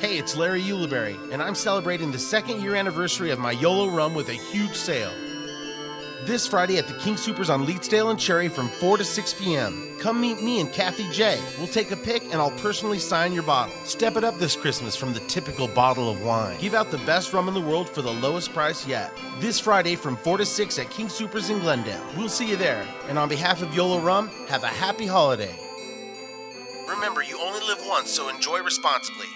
Hey, it's Larry Ulibarri, and I'm celebrating the 2nd year anniversary of my YOLO rum with a huge sale. This Friday at the King Soopers on Leetsdale and Cherry from 4 to 6 p.m. Come meet me and Kathy J. We'll take a pic and I'll personally sign your bottle. Step it up this Christmas from the typical bottle of wine. Give out the best rum in the world for the lowest price yet. This Friday from 4 to 6 at King Soopers in Glendale. We'll see you there. And on behalf of YOLO Rum, have a happy holiday. Remember, you only live once, so enjoy responsibly.